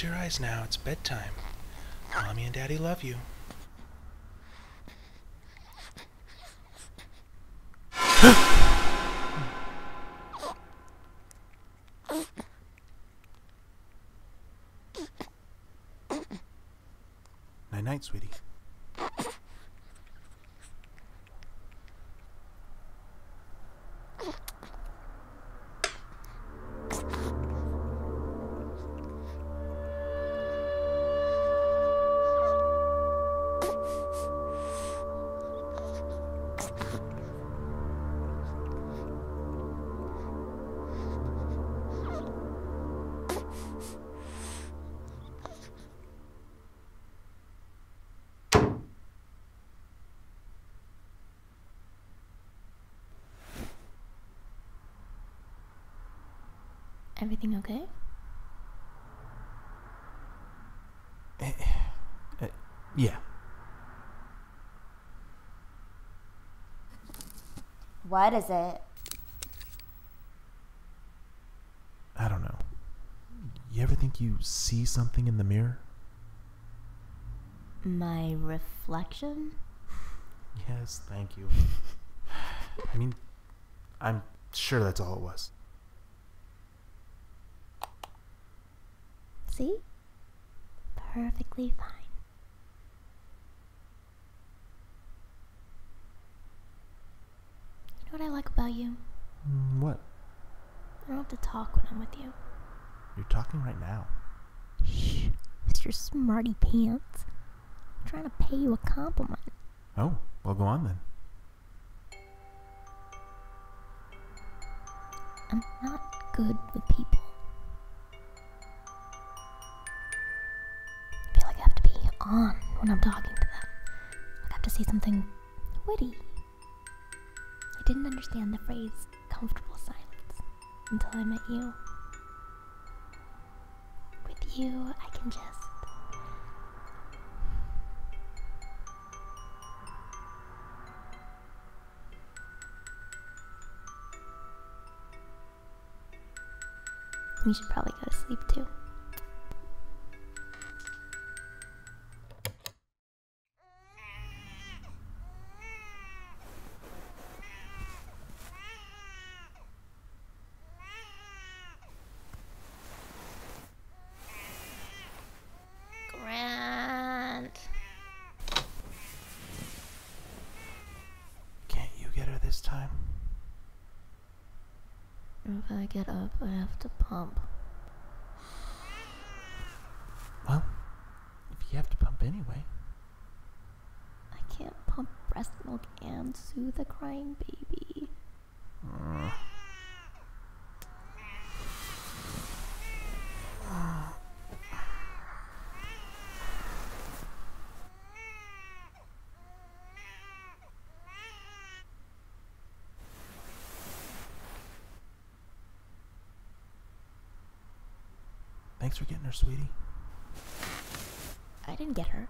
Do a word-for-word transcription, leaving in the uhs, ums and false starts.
Close your eyes now. It's bedtime. Mommy and Daddy love you. Night-night, sweetie. Everything okay? Uh, uh, yeah. What is it? I don't know. You ever think you see something in the mirror? My reflection? Yes, thank you. I mean, I'm sure that's all it was. See? Perfectly fine. You know what I like about you? What? I don't have to talk when I'm with you. You're talking right now. Shh, Mister Smarty Pants. I'm trying to pay you a compliment. Oh, well, go on then. I'm not good with people. On when I'm talking to them. I'd have to say something witty. I didn't understand the phrase comfortable silence until I met you. With you, I can just... You should probably go to sleep too. This time. If I get up, I have to pump. Well, if you have to pump anyway. I can't pump breast milk and soothe a crying baby. Mm. Thanks for getting her, sweetie. I didn't get her.